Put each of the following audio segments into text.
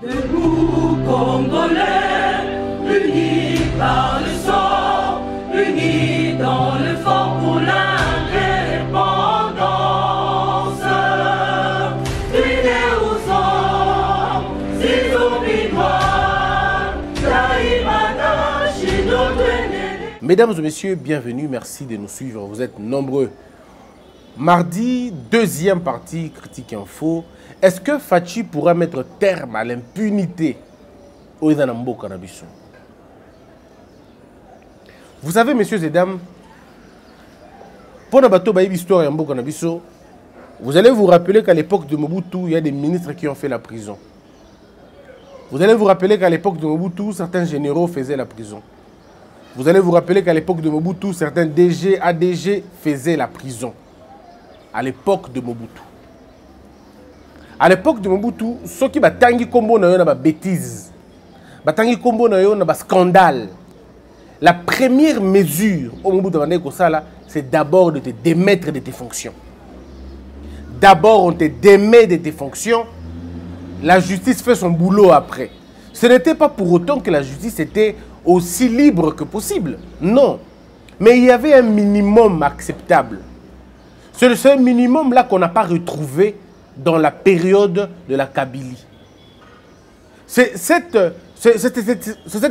Debout Congolais, unis par le sang, unis dans le fort pour l'indépendance. Unis aux hommes, s'ils ont mis noir, Taïmana, Chino, Dwené. Mesdames et messieurs, bienvenue, merci de nous suivre, vous êtes nombreux. Mardi, deuxième partie, Critique Info. Est-ce que Fatshi pourra mettre terme à l'impunité au Izanambo Cannabis? Vous savez, messieurs et dames, pour le bateau Baïb Histoire et Mbo Cannabis, vous allez vous rappeler qu'à l'époque de Mobutu, il y a des ministres qui ont fait la prison. Vous allez vous rappeler qu'à l'époque de Mobutu, certains généraux faisaient la prison. Vous allez vous rappeler qu'à l'époque de Mobutu, certains DG, ADG faisaient la prison. À l'époque de Mobutu. À l'époque de Mobutu, ceux qui batangi combo na yo na ba bêtise. Batangi combo na yo na ba scandale. La première mesure au Mobutu bandé ko sala, c'est d'abord de te démettre de tes fonctions. D'abord on te démet de tes fonctions. La justice fait son boulot après. Ce n'était pas pour autant que la justice était aussi libre que possible. Non. Mais il y avait un minimum acceptable. C'est le seul minimum là qu'on n'a pas retrouvé dans la période de la Kabylie. C'est cet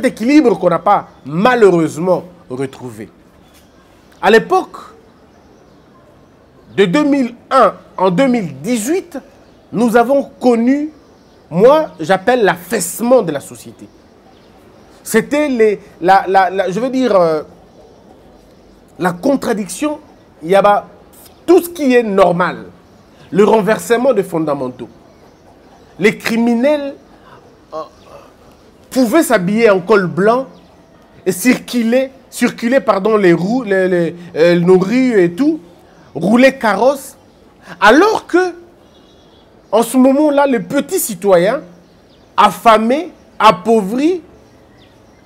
équilibre qu'on n'a pas malheureusement retrouvé. À l'époque, de 2001 en 2018, nous avons connu, moi j'appelle l'affaissement de la société. C'était je veux dire, la contradiction, il y a pas... Tout ce qui est normal, le renversement des fondamentaux. Les criminels pouvaient s'habiller en col blanc et circuler les rues, nos rues et tout, rouler carrosse, alors que, en ce moment-là, les petits citoyens, affamés, appauvris,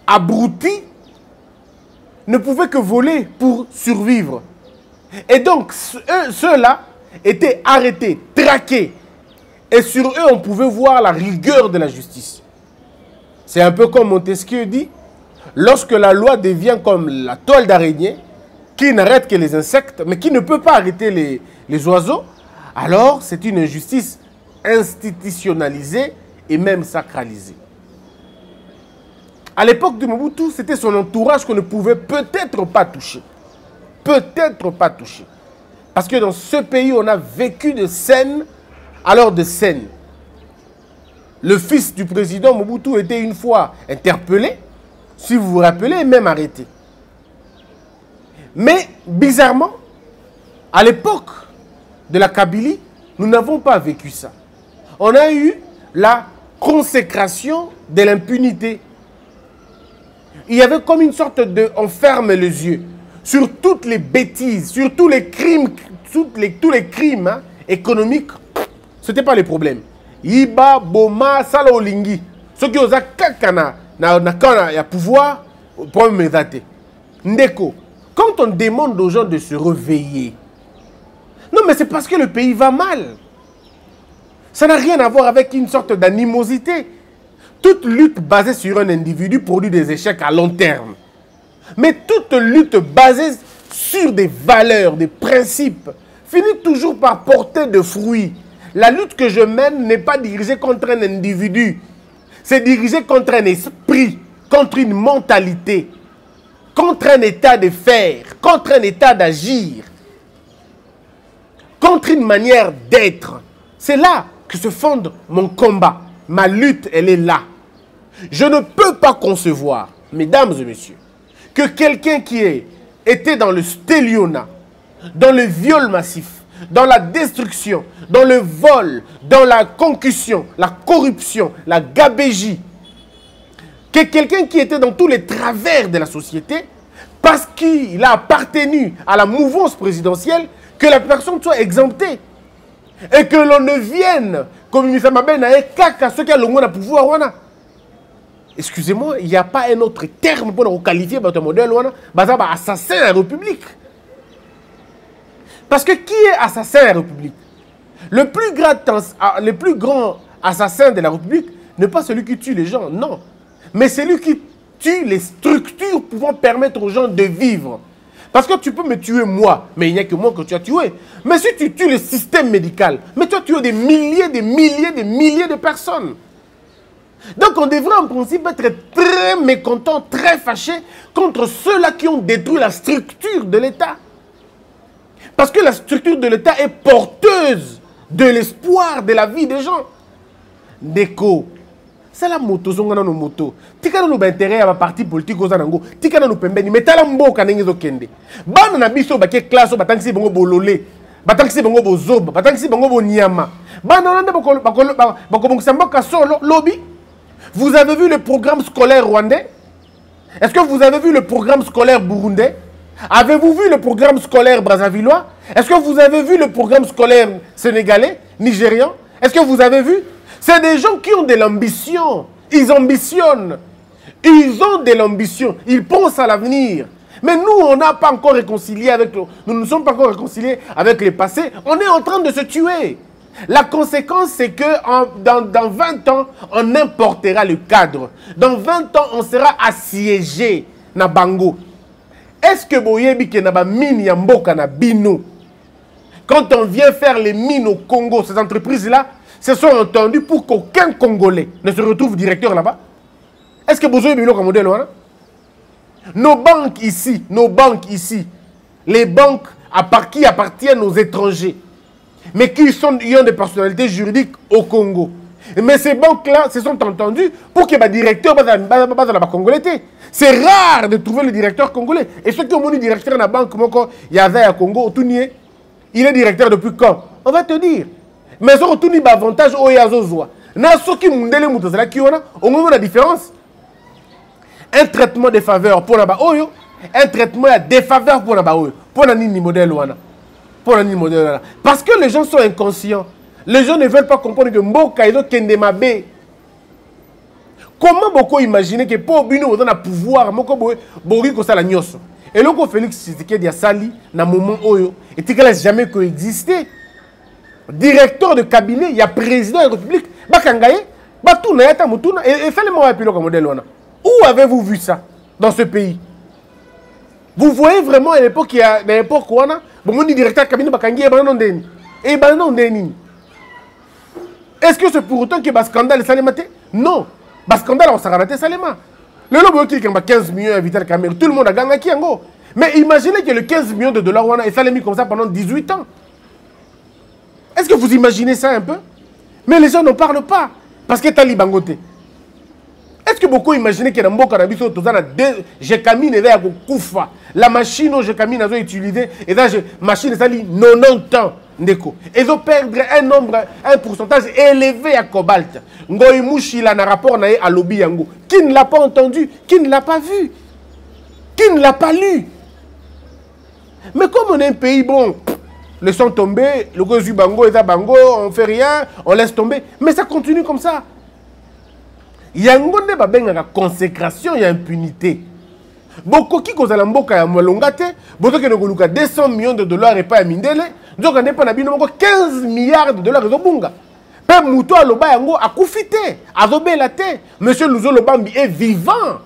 abrutis, ne pouvaient que voler pour survivre. Et donc, ceux-là étaient arrêtés, traqués. Et sur eux, on pouvait voir la rigueur de la justice. C'est un peu comme Montesquieu dit, lorsque la loi devient comme la toile d'araignée, qui n'arrête que les insectes, mais qui ne peut pas arrêter les oiseaux, alors c'est une injustice institutionnalisée et même sacralisée. À l'époque de Mobutu, c'était son entourage qu'on ne pouvait peut-être pas toucher. Peut-être pas touché. Parce que dans ce pays, on a vécu de scènes, alors de scènes. Le fils du président Mobutu était une fois interpellé, si vous vous rappelez, et même arrêté. Mais, bizarrement, à l'époque de la Kabylie, nous n'avons pas vécu ça. On a eu la consécration de l'impunité. Il y avait comme une sorte de... On ferme les yeux sur toutes les bêtises, sur tous les crimes, tous les crimes hein, économiques, ce n'était pas le problème. Iba, Boma, Salaolingi, ceux qui ont un pouvoir, pour me dater. Ndeko, quand on demande aux gens de se réveiller, non mais c'est parce que le pays va mal. Ça n'a rien à voir avec une sorte d'animosité. Toute lutte basée sur un individu produit des échecs à long terme. Mais toute lutte basée sur des valeurs, des principes, finit toujours par porter de fruits. La lutte que je mène n'est pas dirigée contre un individu. C'est dirigé contre un esprit, contre une mentalité, contre un état de faire, contre un état d'agir, contre une manière d'être. C'est là que se fonde mon combat. Ma lutte, elle est là. Je ne peux pas concevoir, mesdames et messieurs, que quelqu'un qui était dans le stelionat, dans le viol massif, dans la destruction, dans le vol, dans la concussion, la corruption, la gabégie, que quelqu'un qui était dans tous les travers de la société, parce qu'il a appartenu à la mouvance présidentielle, que la personne soit exemptée. Et que l'on ne vienne, comme il me fait ma belle, à ceux qui ont le moins de pouvoir. Excusez-moi, il n'y a pas un autre terme pour nous qualifier votre modèle, assassin à la République. Parce que qui est assassin à la République? Le plus grand assassin de la République, n'est pas celui qui tue les gens, non. Mais celui qui tue les structures pouvant permettre aux gens de vivre. Parce que tu peux me tuer moi, mais il n'y a que moi que tu as tué. Mais si tu tues le système médical, mais tu as tué des milliers, des milliers, des milliers de personnes. Donc on devrait en principe être très mécontent, très fâché contre ceux-là qui ont détruit la structure de l'État. Parce que la structure de l'État est porteuse de l'espoir de la vie des gens. Déco. C'est la moto, c'est la moto. Tu as un intérêt à la partie politique, tu as un intérêt, tu as un intérêt, mais tu as un intérêt. Ban abiso baké classe, batan si bongo bololé, batan si bongo bozob, batan si bongo bonyama. Ban on a bako bako bongo sambaka solo lobby. Vous avez vu le programme scolaire rwandais? Est-ce que vous avez vu le programme scolaire burundais? Avez-vous vu le programme scolaire brazzavillois? Est-ce que vous avez vu le programme scolaire sénégalais, nigérian? Est-ce que vous avez vu? C'est des gens qui ont de l'ambition. Ils ambitionnent. Ils ont de l'ambition. Ils pensent à l'avenir. Mais nous, on n'a pas encore réconcilié avec... Nous ne sommes pas encore réconciliés avec le passé. On est en train de se tuer. La conséquence, c'est que dans 20 ans, on importera le cadre. Dans 20 ans, on sera assiégé. Nabango. Est-ce que Boyebi Kenaba mine Yamboka Nabino? Quand on vient faire les mines au Congo, ces entreprises-là se sont entendues pour qu'aucun Congolais ne se retrouve directeur là-bas. Est-ce que Bozo Bilo comme modèle? Nos banques ici, les banques qui appartiennent aux étrangers, mais qui ont des personnalités juridiques au Congo. Mais ces banques-là se sont entendues pour que le directeur soit congolais. C'est rare de trouver le directeur congolais. Et ceux qui ont le directeur de la banque, il y avait à Congo, tout nier. Il est directeur depuis quand? On va te dire. Mais on retourne par avantage au Yazozoa. On a la différence. Un traitement de faveur pour la Baoyo, un traitement de défaveur pour la Baoyo. Pour la Nini modèle Wana. Parce que les gens sont inconscients. Les gens ne veulent pas comprendre que Mbokaido Kendemabe. Comment beaucoup imaginer que pour Bino, on a pouvoir, Bori Kosala Nyoso. Et donc, Félix Tshisekedi a sali dans le moment où il n'a jamais coexisté. Directeur de cabinet, il y a président de la République. Et faites-moi un pilote comme modèle. Où avez-vous vu ça dans ce pays? Vous voyez vraiment à l'époque où on a le directeur de cabinet, il y a un déni. Est-ce que c'est pour autant qu'il y a un scandale? Non. Un scandale, on s'est raté salement. Le lobo qui a 15 millions d'invités à la caméra, tout le monde a gagné. Mais imaginez que le 15 millions de dollars, on a été mis comme ça pendant 18 ans. Est-ce que vous imaginez ça un peu? Mais les gens n'en parlent pas. Parce que t'as libangoté. Est-ce que beaucoup imaginez que dans mon cannabis, j'ai caminé vers Koufa. La machine où j'ai caminé, j'ai utilisé. Et là, la machine, ça dit 90 ans. Ils ont perdu un pourcentage élevé à cobalt. Ngoïmouchi, il a un rapport à l'Obi Yango. Qui ne l'a pas entendu? Qui ne l'a pas vu? Qui ne l'a pas lu? Mais comme on est un pays bon, le son tombé, le gozu bango, et bango, on ne fait rien, on laisse tomber. Mais ça continue comme ça. Il y a une consécration, il y a impunité. Beaucoup qui causent la mboka ya molongate, beaucoup qui nous gagnent 200 millions de dollars et pas à mindele, donc on n'est pas nabino 15 milliards de dollars de bunga. Père Mouto à l'oba yango a profité, a zobé la tête. Monsieur Luzolo Bambi est vivant.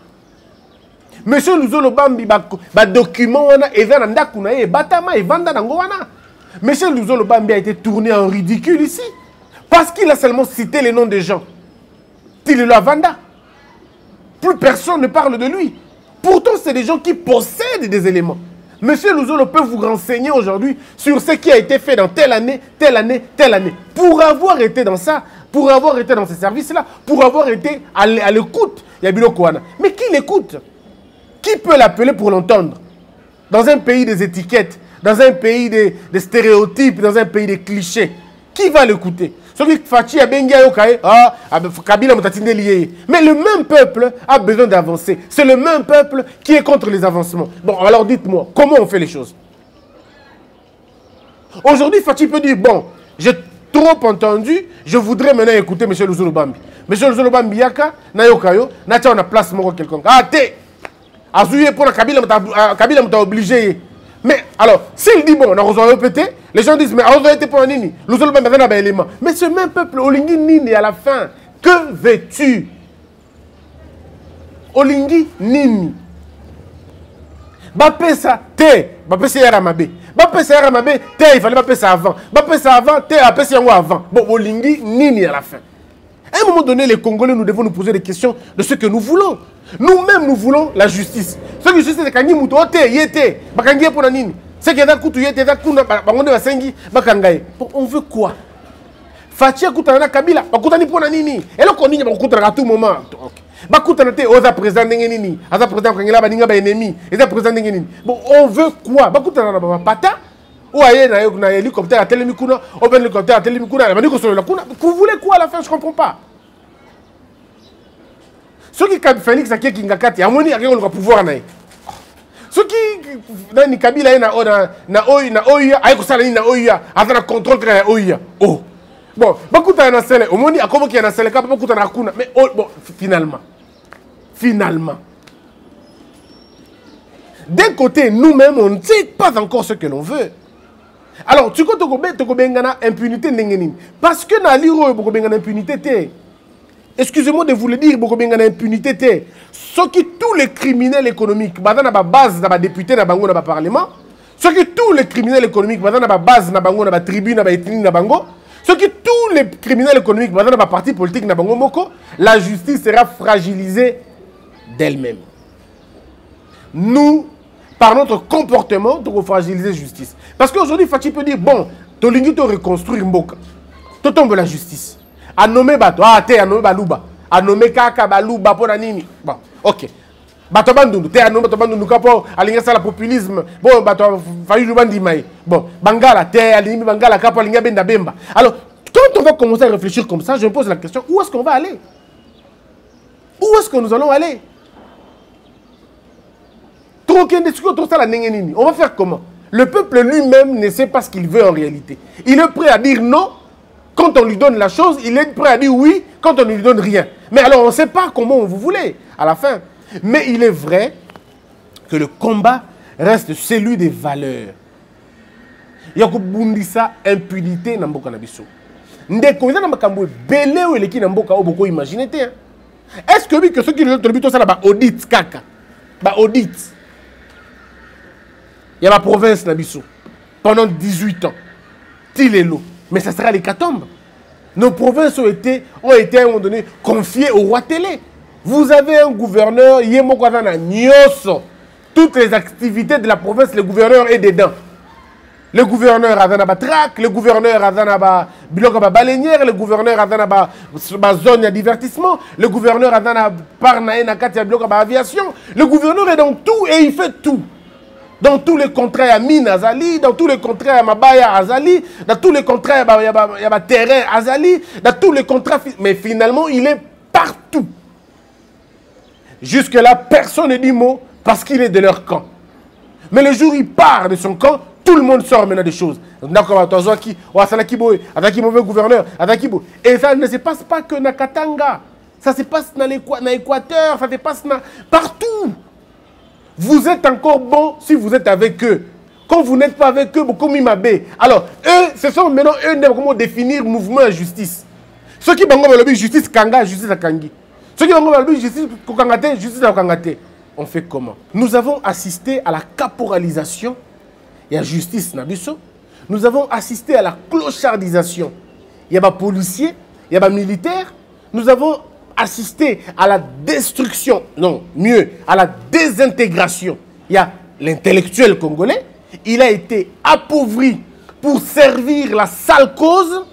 Monsieur Luzolo Bambi ba document wana evana ndakuna e batama evanda nango wana. Monsieur Luzolo Bambi a été tourné en ridicule ici parce qu'il a seulement cité les noms des gens. Tilila Vanda. Plus personne ne parle de lui. Pourtant, c'est des gens qui possèdent des éléments. Monsieur Luzolo peut vous renseigner aujourd'hui sur ce qui a été fait dans telle année, telle année, telle année. Pour avoir été dans ça, pour avoir été dans ces services-là, pour avoir été à l'écoute, Yabilo Kouana. Mais qui l'écoute? Qui peut l'appeler pour l'entendre? Dans un pays des étiquettes, dans un pays des stéréotypes, dans un pays des clichés, qui va l'écouter? Celui que Fatshi a bien Kabila Motatine lié. Mais le même peuple a besoin d'avancer. C'est le même peuple qui est contre les avancements. Bon, alors dites-moi, comment on fait les choses? Aujourd'hui, Fatshi peut dire, bon, j'ai trop entendu, je voudrais maintenant écouter M. Luzolo Bambi. M. Luzolo Bambi, yaka, na yokayo, na tcha on a place moko quelconque. Ah, t'es Azouye pour la Kabila, Kabila m'a obligé. Mais alors, s'il dit bon, on a répété, les gens disent mais on a été pour un nini, nous avons même un élément. Mais ce même peuple, au lingui nini à la fin, Que veux-tu? Olingi nini? Bapé ça, t'es. Bapé ça, Yaramabe. Bapé ça, Yaramabe, t'es. Il fallait bapé ça avant. Bapé ça avant, t'es. Bapé ça avant. Bon, Olingi nini à la fin. À un moment donné, les Congolais, nous devons nous poser des questions de ce que nous voulons. Nous-mêmes, nous voulons la justice. Ce que justice, c'est quand nous moutons, t'es, yété. Bakangié pour la nini. C'est que d'un coup, tu yété, d'un coup, on va s'engi, bakangaye. On veut quoi? Fatshi Koutana Kabila, Bakutani pour Nanini. Et là, on dit à tout moment. Bakutanate, Oza président Nengenini, Oza président Kangela, Baninga Benemi, Oza président Nengenini. Bon, on veut quoi? Bakutana Pata, ou aïe, na hélicoptère à Télémikuna, ou bien hélicoptère à Télémikuna, la Maniko sur la Kuna. Vous voulez quoi à la fin? Je ne comprends pas. Ceux qui ont Félix à Kekingakati, à mon avis, ils ont pouvoir. Ceux qui ont Kabila, na Oya, Aïkosalani, na Oya, avec le contrôle de la Oya. Oh! Bon, beaucoup de gens sont là. Au monde, comment qu'il y a des gens beaucoup de gens sont là. Mais bon, finalement, d'un côté, nous-mêmes, on ne sait pas encore ce que l'on veut. Alors, tu comptes que impunité parce que dans l'Iro, il y a impunité. Excusez-moi de vous le dire, il y a impunité. Ce qui tous les criminels économiques, dans la base, dans la député, dans le parlement, ce qui tous les criminels économiques, dans la base, dans la tribune, dans la ethnie, dans la ce qui tous les criminels économiques, maintenant dans parti politique, la justice sera fragilisée d'elle-même. Nous, par notre comportement, nous fragiliser la justice. Parce qu'aujourd'hui, Fatshi peut dire, bon, tu as reconstruire Mboka. Tu tombes la justice. A nommé Bato, ah, tu as nommé Balouba. A nommé Kaka Balouba pour Nanini. Bon, ok. Bato Bandou, tu as nommé Bato Bandou, pour aligner ça le populisme. Bon, Bato Fayu Bandimaï. Bon, Bangala, terre, Alimbi, Bangala, Kapo, Alinga, Benda, Bemba. Alors, quand on va commencer à réfléchir comme ça, je me pose la question, où est-ce qu'on va aller? Où est-ce que nous allons aller? On va faire comment? Le peuple lui-même ne sait pas ce qu'il veut en réalité. Il est prêt à dire non quand on lui donne la chose, il est prêt à dire oui quand on ne lui donne rien. Mais alors, on ne sait pas comment vous voulez à la fin. Mais il est vrai que le combat reste celui des valeurs. Il y a impunité dans le Nabiso. Est-ce que ceux qui nous ont dit que ça va audit kaka, audit. Il y a la province Nabiso pendant 18 ans. Tilélo, mais ça sera l'hécatombe. Nos provinces ont été à un moment donné confiées au roi télé. Vous avez un gouverneur, Yemokwadana Nyoso. Toutes les activités de la province, le gouverneur est dedans. Le gouverneur a un traque, le gouverneur a un bilan à baleinière, le gouverneur a une zone de divertissement, le gouverneur a un parnaïnakat à bilan à aviation. Le gouverneur est dans tout et il fait tout. Dans tous les contrats à mine Azali, dans tous les contrats à Mabaya Azali, dans tous les contrats à terrain Azali, dans tous les contrats. Mais finalement, il est partout. Jusque-là, personne ne dit mot parce qu'il est de leur camp. Mais le jour où il part de son camp, tout le monde sort maintenant des choses. Et ça ne se passe pas que dans Katanga. Ça se passe dans l'Équateur. Ça se passe partout. Vous êtes encore bon si vous êtes avec eux. Quand vous n'êtes pas avec eux, beaucoup m'imabé. Alors, eux, ce sont maintenant eux comment définir mouvement à justice. Ceux qui vont le but justice Kanga, justice à Kangi. Ceux qui vont le but justice Kokangate, justice à Kokangate. On fait comment? Nous avons assisté à la caporalisation. Il y a justice Nabiso. Nous avons assisté à la clochardisation. Il y a des policiers, il y a des militaires. Nous avons assisté à la destruction, non, mieux, à la désintégration. Il y a l'intellectuel congolais. Il a été appauvri pour servir la sale cause,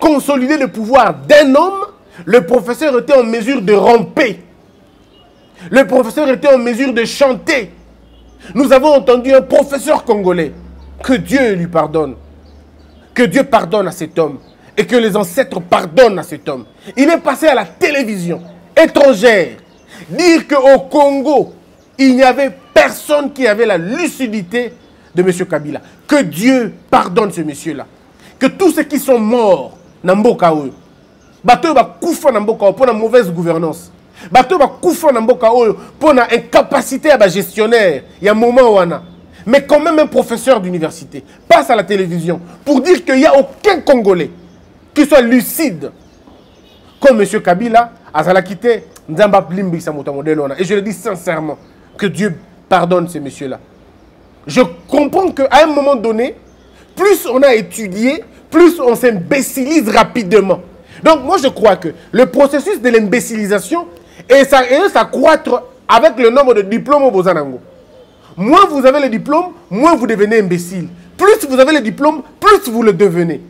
consolider le pouvoir d'un homme. Le professeur était en mesure de ramper. Le professeur était en mesure de chanter. Nous avons entendu un professeur congolais. Que Dieu lui pardonne. Que Dieu pardonne à cet homme. Et que les ancêtres pardonnent à cet homme. Il est passé à la télévision étrangère. Dire qu'au Congo, il n'y avait personne qui avait la lucidité de M. Kabila. Que Dieu pardonne ce monsieur-là. Que tous ceux qui sont morts, Nambokaou, Bateau va couper Nambokaou pour la mauvaise gouvernance. Bateau va couper Nambokaou pour la incapacité à gestionnaire. Il y a un moment où on a. Mais quand même un professeur d'université passe à la télévision pour dire qu'il n'y a aucun Congolais qui soit lucide, Comme M. Kabila, Azala Kité, Nzamba Plimbi, Samouta Modelona. Et je le dis sincèrement, que Dieu pardonne ces messieurs-là. Je comprends qu'à un moment donné, plus on a étudié, plus on s'imbécilise rapidement. Donc moi je crois que le processus de l'imbécilisation s'accroître avec le nombre de diplômes au Bozanango. Moins vous avez le diplôme, moins vous devenez imbécile. Plus vous avez le diplôme, plus vous le devenez.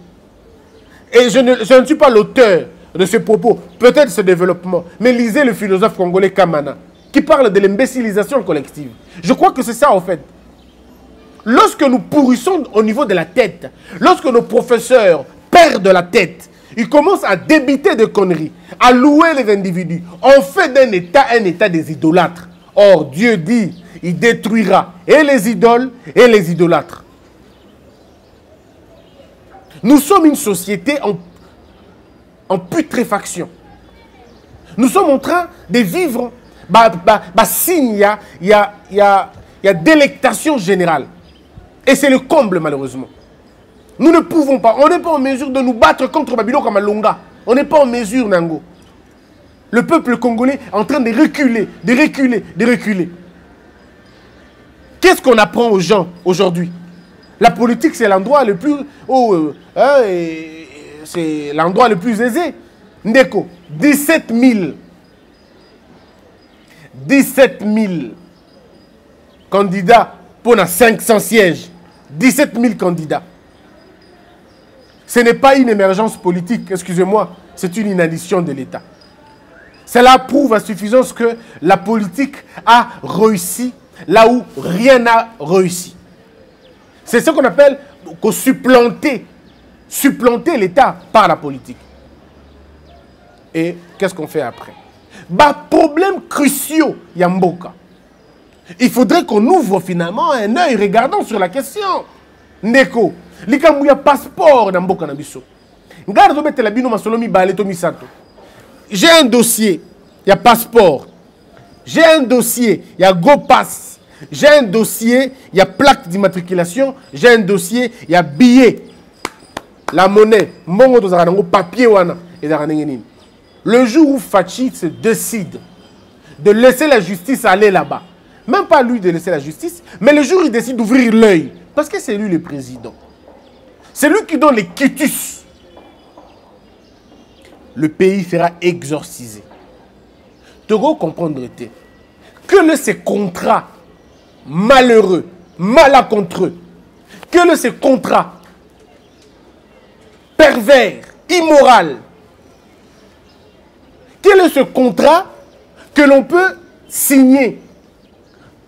Et je ne suis pas l'auteur de ce propos, peut-être ce développement, mais lisez le philosophe congolais Kamana, qui parle de l'imbécilisation collective. Je crois que c'est ça en fait. Lorsque nous pourrissons au niveau de la tête, lorsque nos professeurs perdent la tête, ils commencent à débiter de conneries, à louer les individus. On fait d'un État un État des idolâtres. Or, Dieu dit, il détruira et les idoles et les idolâtres. Nous sommes une société en putréfaction. Nous sommes en train de vivre il y a délectation générale. Et c'est le comble, malheureusement. Nous ne pouvons pas. On n'est pas en mesure de nous battre contre Babylone comme Alonga. On n'est pas en mesure, Nango. Le peuple congolais est en train de reculer, de reculer, de reculer. Qu'est-ce qu'on apprend aux gens aujourd'hui? La politique, c'est l'endroit le plus... Oh, c'est l'endroit le plus aisé. Ndeko, 17 000. 17 000 candidats pour 500 sièges. 17 000 candidats. Ce n'est pas une émergence politique, excusez-moi, c'est une inaddition de l'État. Cela prouve à suffisance que la politique a réussi là où rien n'a réussi. C'est ce qu'on appelle supplanter l'État par la politique. Et qu'est-ce qu'on fait après? Problèmes cruciaux, Yamboka. Il faudrait qu'on ouvre finalement un œil regardant sur la question. Ndeko, l'ikamouya passeport dans Mboka Nabiso. Garde mette la bino masolomi baleto misato. J'ai un dossier, il y a passeport. J'ai un dossier, il y a GoPass. J'ai un dossier, il y a plaque d'immatriculation. J'ai un dossier, il y a billet. La monnaie, mbongo to zarango papier wana et zaranengenini. Le jour où Fatshi se décide de laisser la justice aller là-bas, même pas lui de laisser la justice, mais le jour où il décide d'ouvrir l'œil, parce que c'est lui le président. C'est lui qui donne les quitus. Le pays sera exorcisé. Togo comprendrait-il que le ces contrats malheureux, malacontreux, que le ces contrats pervers, immoraux, quel est ce contrat que l'on peut signer?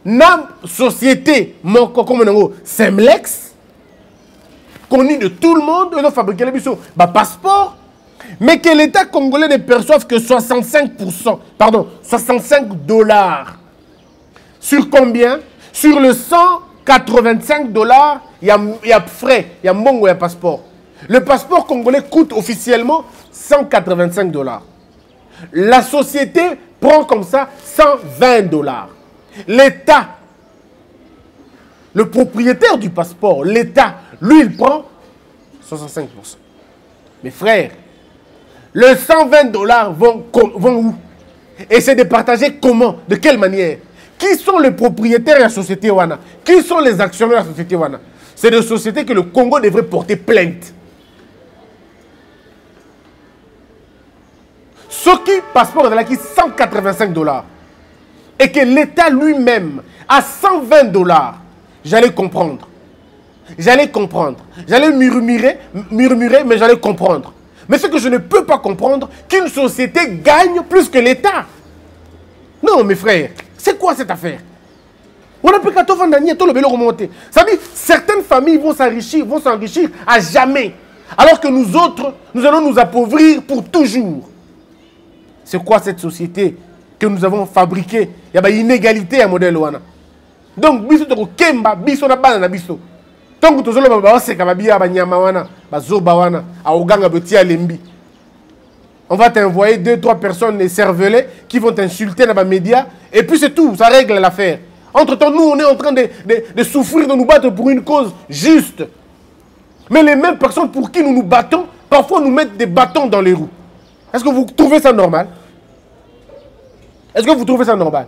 Nam société, comme SEMLEX, connue de tout le monde, on a fabriqué le passeport, mais que l'État congolais ne perçoive que 65%, pardon, 65 $. Sur combien? Sur le 185 $, il y a frais, il y a mbongo, il y a passeport. Le passeport congolais coûte officiellement 185 $. La société prend comme ça 120 $. L'État, le propriétaire du passeport, l'État, lui, il prend 65%. Mes frères, les 120 $ vont où? Et c'est départagé comment? De quelle manière? Qui sont les propriétaires de la société OANA? Qui sont les actionnaires de la société OANA? C'est des sociétés que le Congo devrait porter plainte. Ce qui, passeport, est acquis 185 $. Et que l'État lui-même à 120 $, j'allais comprendre. J'allais comprendre. J'allais murmurer, mais j'allais comprendre. Mais ce que je ne peux pas comprendre, qu'une société gagne plus que l'État. Non, mes frères, c'est quoi cette affaire? On a plus qu'à tout le remonter. Ça veut dire certaines familles vont s'enrichir à jamais. Alors que nous autres, nous allons nous appauvrir pour toujours. C'est quoi cette société que nous avons fabriquée? Il y a une inégalité à modèle Wana. Donc, biso toko kemba, biso na bana biso. Tangu tozolo baba oseka babia banyama wana, bazoba wana, aoganga betia lembi. On va t'envoyer 2-3 personnes les cervelées qui vont t'insulter dans les médias et puis c'est tout, ça règle l'affaire. Entre-temps, nous, on est en train de souffrir, de nous battre pour une cause juste. Mais les mêmes personnes pour qui nous nous battons, parfois nous mettent des bâtons dans les roues. Est-ce que vous trouvez ça normal? Est-ce que vous trouvez ça normal?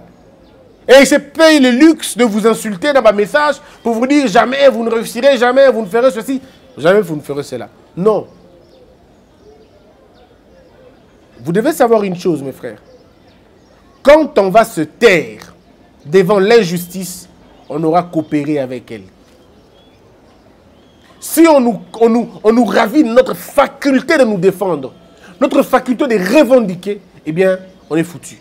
Et ils se payent le luxe de vous insulter dans ma message pour vous dire jamais, vous ne réussirez, jamais, vous ne ferez ceci, jamais, vous ne ferez cela. Non. Vous devez savoir une chose, mes frères. Quand on va se taire devant l'injustice, on aura coopéré avec elle. Si on nous ravit notre faculté de nous défendre, notre faculté de revendiquer, eh bien, on est foutu.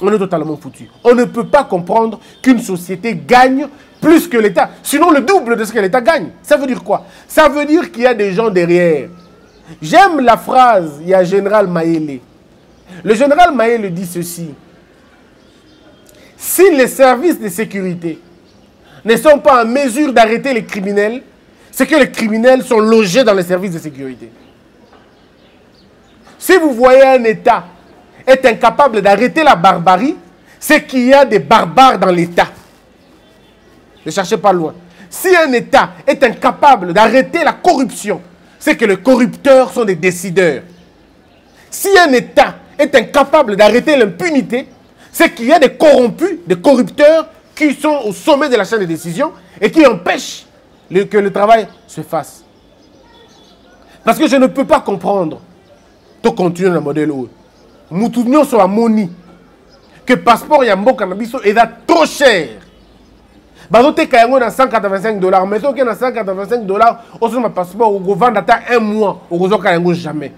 On est totalement foutu. On ne peut pas comprendre qu'une société gagne plus que l'État. Sinon, le double de ce que l'État gagne. Ça veut dire quoi? Ça veut dire qu'il y a des gens derrière. J'aime la phrase, il y a général Maëlle. Le général Maëlle dit ceci. Si les services de sécurité ne sont pas en mesure d'arrêter les criminels, c'est que les criminels sont logés dans les services de sécurité. Si vous voyez un État est incapable d'arrêter la barbarie, c'est qu'il y a des barbares dans l'État. Ne cherchez pas loin. Si un État est incapable d'arrêter la corruption, c'est que les corrupteurs sont des décideurs. Si un État est incapable d'arrêter l'impunité, c'est qu'il y a des corrompus, des corrupteurs qui sont au sommet de la chaîne de décision et qui empêchent que le travail se fasse. Parce que je ne peux pas comprendre de continuer le modèle où nous tournons sur la monnaie que le passeport et le cannabis est trop cher. Parce que tu as $185, mais si tu as $185, on a un passeport où on vend un mois, on ne jamais.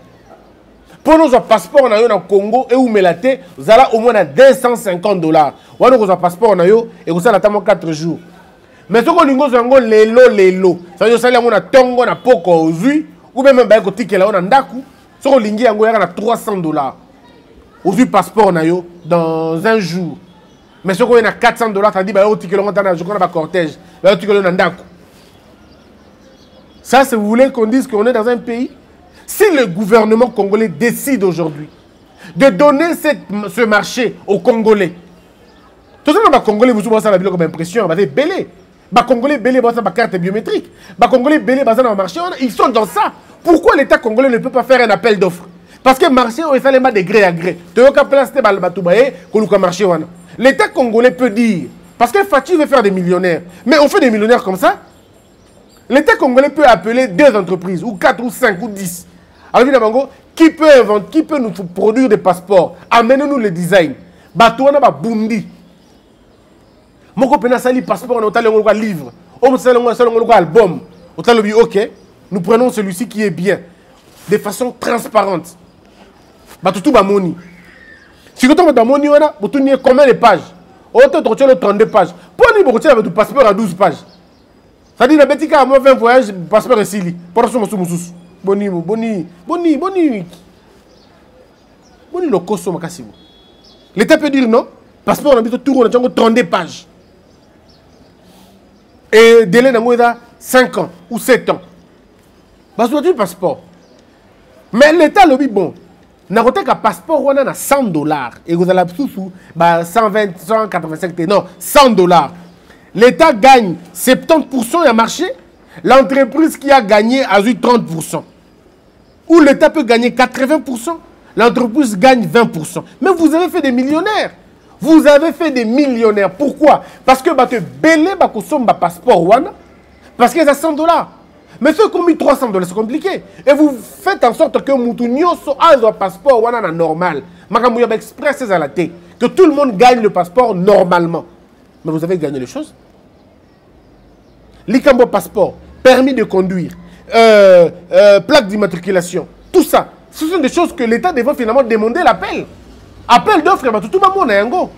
Pour nous, un passeport au Congo et où Mélaté, vous allez au moins $250. Ou alors, on a un passeport et vous allez 4 jours. Mais si on a un ça veut dire que on a tongo, on a poko, ou même un ticket là, on a ndaku. Si on a $300, on a un passeport dans un jour. Mais si on a $400, ça dit que on a un cortège. Ça, si vous voulez qu'on dise qu'on est dans un pays, si le gouvernement congolais décide aujourd'hui de donner ce marché aux Congolais, tout ça, les Congolais, vous trouvez ça comme impression, vous avez belé. Les Congolais, belé, vous avez carte biométrique. Les Congolais, belé, vous avez un marché, ils sont dans ça. Pourquoi l'État congolais ne peut pas faire un appel d'offres? Parce que le marché est de gré à gré. L'État congolais peut dire, parce que Fatshi veut faire des millionnaires, mais on fait des millionnaires comme ça. L'État congolais peut appeler 2 entreprises, ou 4, ou 5, ou 10. Alors, qui peut nous produire des passeports? Amenez-nous le design. Batouana Bundi. Moko Pena Sali passeport, on a un livre, on a un album, on a dit ok. Nous prenons celui-ci qui est bien, de façon transparente. Tout le monde. Si vous avez combien de pages? Vous avez 32 pages. Pourquoi vous avez un passeport à 12 pages? Ça dit que vous avez 20 voyages, le passeport est ici. Pourquoi vous avez Boni. L'État peut dire non. Le passeport a tout 32 pages. Et délai de 5 ans ou 7 ans. Parce que tu as un passeport. Mais l'État lobby bon. N'a pas un passeport on a $100 et vous allez sous 120 185 non $100. L'État gagne 70% du marché, l'entreprise qui a gagné a eu 30%. Ou l'État peut gagner 80%, l'entreprise gagne 20%. Mais vous avez fait des millionnaires. Vous avez fait des millionnaires. Pourquoi? Parce que tu belé ba kosomba passeport wana parce que ça $100. Mais ceux qui ont mis $300, c'est compliqué. Et vous faites en sorte que Moutounion ait un passeport normal. Que tout le monde gagne le passeport normalement. Mais vous avez gagné les choses. L'Ikambo passeport, permis de conduire, plaque d'immatriculation, tout ça. Ce sont des choses que l'État devrait finalement demander l'appel. Appel d'offres, tout le monde est en go.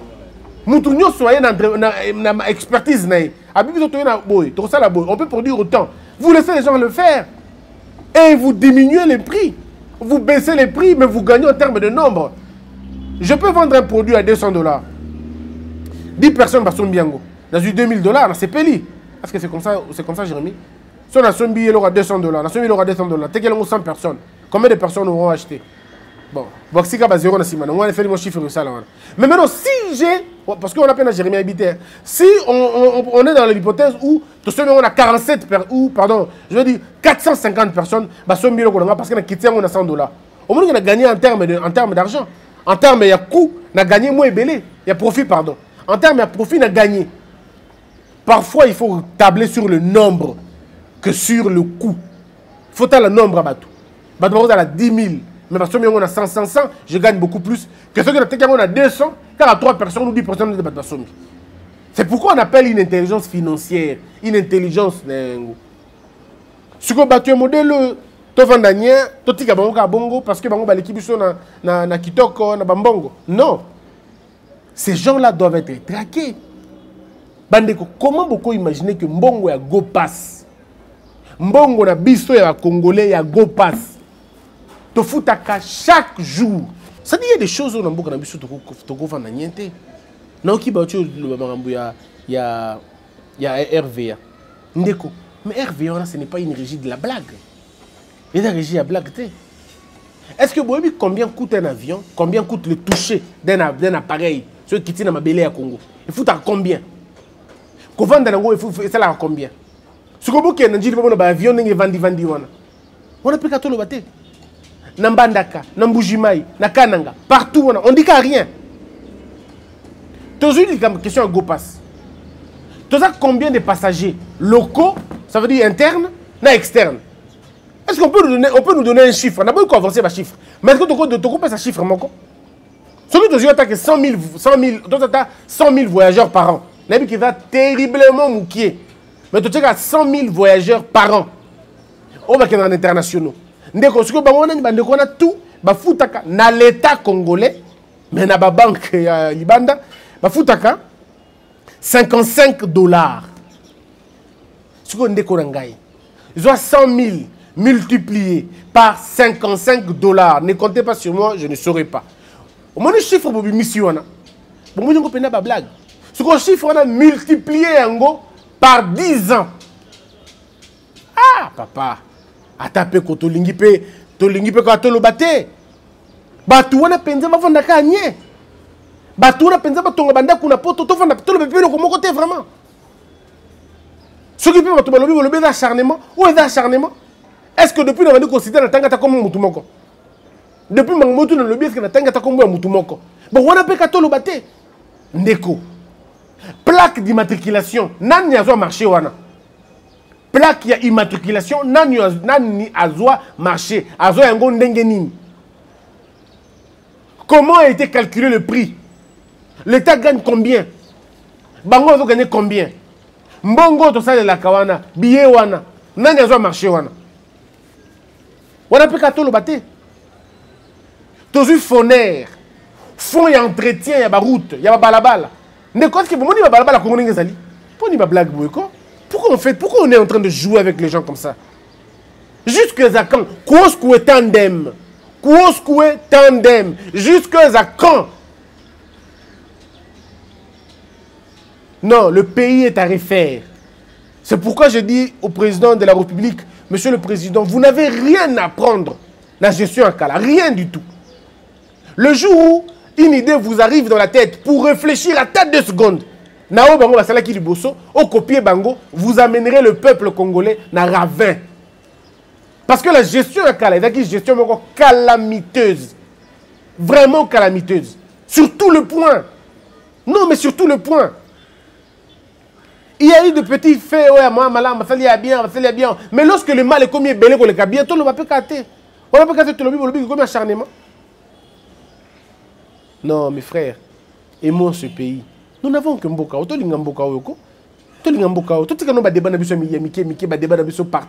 Moutounion soit une expertise. On peut produire autant. Vous laissez les gens le faire et vous diminuez les prix. Vous baissez les prix, mais vous gagnez en termes de nombre. Je peux vendre un produit à $200. 10 personnes par Sombiango. Dans eu $2000, c'est payé. Parce que c'est comme ça, Jérémy. Si on a Sombi, il aura $200. La Sombi, il aura $200. T'es qu'il y a 100 personnes. Combien de personnes auront acheté? Bon, si on a 0, on a fait mon chiffre de salaire. Mais maintenant, si j'ai. Parce qu'on appelle Jérémy Habitaire. Si on est dans l'hypothèse où on a 47 ou pardon, je veux dire 450 personnes, parce qu'on a quitté $100. Au moins, on a gagné en termes d'argent. En termes, il y a coût, on a gagné moins belé. Il y a profit, pardon. En termes, il y a profit, on a gagné. Parfois, il faut tabler sur le nombre que sur le coût. Il faut avoir le nombre à battre. Battre, on a 10 000. Mais parce que on a 100, 100, 100, je gagne beaucoup plus que ceux qui ont 200, car à 3 personnes ou 10 personnes, on a battre. C'est pourquoi on appelle une intelligence financière, une intelligence. Si on bat un modèle, tout le monde a bongo parce que l'équipe na kitoko na bambongo. Non. Ces gens-là doivent être traqués. Comment beaucoup imaginer que Mbongo ya go pass? Mbongo na biso ya congolais ya go pass. To futaka chaque jour. Ça dit il y a des choses où Mbongo na biso to go vanda niente. Non qui ba tu le bamambu ya RVA. Ndeko mais RVA ce n'est pas une régie de la blague. Il y a une régie à blague. Est-ce que vous voyez combien coûte un avion? Combien coûte le toucher d'un appareil? Ceux qui tiennent à ma belle à Congo. Il faut combien? Qu'on vende dans Congo, il faut ça combien? Si vous voulez que vous vendiez un avion, vous vendez. On a pris tout le bateau. Dans Bandaka, dans Mbujimaï, dans Kananga, partout, on ne dit rien. Toujours une question à GoPass. Combien de passagers locaux, ça veut dire internes, et externes? Est-ce qu'on peut nous donner un chiffre? On a pas eu qu'on avance par chiffre. Mais est-ce que tu passes un chiffre, mon con? Celui que tu as que 100 000 voyageurs par an. Nabi qui va terriblement moukier. Mais tu as 100 000 voyageurs par an. On va qu'il y en a internationaux. Ndeko, ce que on a tout, bah foutaka, na l'État congolais, mais na ba banque libanda, bah foutaka, $55. Ce que ndeko nangai, ils ont 100 000. Multiplié par $55. Ne comptez pas sur moi, je ne saurais pas. Au moins, le chiffre pour mission, pour moi, je ne comprends pas blague. Ce qu'on chiffre, on a multiplié par 10 ans. Ah, papa, à taper quand on l'ingipé, quand on le battait. Batou, on a pensé, on a gagné. Batou, on a pensé, on a gagné. On a pensé, on a gagné. On a pensé, vraiment. Ceux qui peuvent me dire, acharnement, où est l'acharnement? Est-ce que depuis nous considérons que nous comme Moutoumoko? Depuis nous avons le lobby, est-ce que nous sommes comme Moutoumoko? Bon, on a payé le baté. Neko. Plaque d'immatriculation, nani azoa marché wana. Plaque d'immatriculation, nani azoa marché. Azoa yango ndengenin. Comment a été calculé le prix? L'État gagne combien? Bango azo gagné combien? Mbongo tosale la kawana, billet wana, nani azoa marché wana. On a pu le battre. Tous les fonaires, fonds et entretien, il y a la route, il y a la balabala. Mais quand est-ce que vous avez balabala, vous avez dit pourquoi on est en train de jouer avec les gens comme ça? Jusqu'à quand? Kouskou est tandem. Kouskou est tandem. Jusqu'à quand? Non, le pays est à refaire. C'est pourquoi je dis au président de la République, Monsieur le Président, vous n'avez rien à prendre la gestion à Kala, rien du tout. Le jour où une idée vous arrive dans la tête pour réfléchir à tête de secondes, Nao Bango Basalaki Liboso, au copier Bango, vous amènerez le peuple congolais dans le ravin. Parce que la gestion à Kala, c'est une gestion calamiteuse. Vraiment calamiteuse. Sur tout le point. Non, mais sur tout le point. Il y a eu de petits faits, ouais, moi, malam, ça y a bien, ça y a bien. Mais lorsque le mal est commis, belé, qu'on le cas bien, tout le monde peut cater. On n'a pas caté tout le monde, on a acharnement. Non, mes frères, aimons ce pays. Nous n'avons qu'un bocao, tout le monde a un bocao, tout le monde a des bananes, tout le monde a des bananes, tout le monde a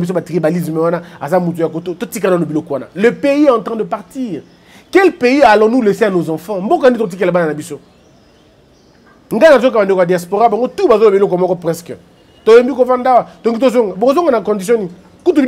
des tribalisme, tout le monde a des. Le pays est en train de partir. Quel pays allons-nous laisser à nos enfants? Beaucoup de tout le monde a des. Nous avons dans la diaspora, tout le presque. Nous avons des. On est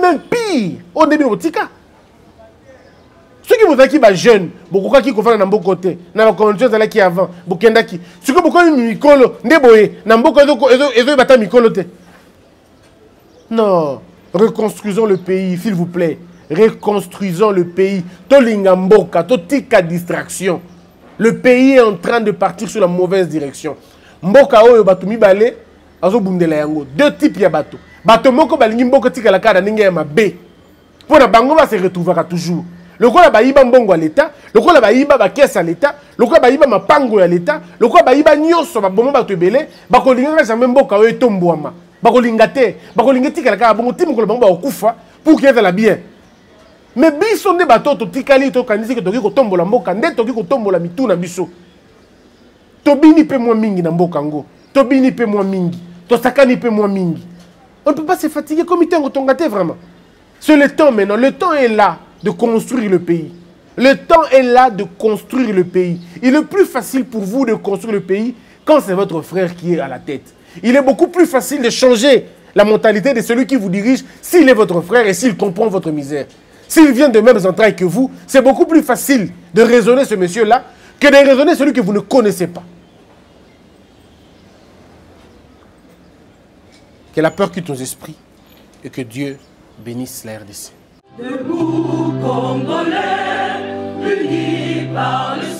même pire. On est bien au tika. Ceux qui sont jeunes, beaucoup qui sont dans mon côté, dans la condition qui avant, qui ceux qui sont non, reconstruisons le pays, s'il vous plaît. Reconstruisons le pays. Tolingamboka, totika distraction. Le pays est en train de partir sur la mauvaise direction. Mboka oyo bato mibale, azo bundela yango. Deux types ya bato. Bato moko balingi mboko tika la kada ninga ya mabe. Pona bango ba se retrouvera toujours. Lokola bayiba mbongo à l'état, lokola bayiba bakesa à l'état, lokola bayiba mapango à l'état, lokola bayiba nyoso ba bomo bato ebele, bakolinga jamais mboka oyo tombwama. Bakolingate, bakolingati kalaka bongo timo ko bomba okufa pour qu'il y ait la bien. Mais biso ne bato to tikali to kanisi to ko tombola mboka nde to ko tombola mituna biso. To bini pe moi mingi na mboka ngo. To bini pe moi mingi. To sakani pe moi mingi. On ne peut pas se fatiguer comme itengo tongate vraiment. C'est le temps maintenant, le temps est là de construire le pays. Le temps est là de construire le pays. Il est plus facile pour vous de construire le pays quand c'est votre frère qui est à la tête. Il est beaucoup plus facile de changer la mentalité de celui qui vous dirige s'il est votre frère et s'il comprend votre misère. S'il vient de mêmes entrailles que vous, c'est beaucoup plus facile de raisonner ce monsieur-là que de raisonner celui que vous ne connaissez pas. Que la peur quitte nos esprits et que Dieu bénisse la RDC. Debout, Congolais, unis par le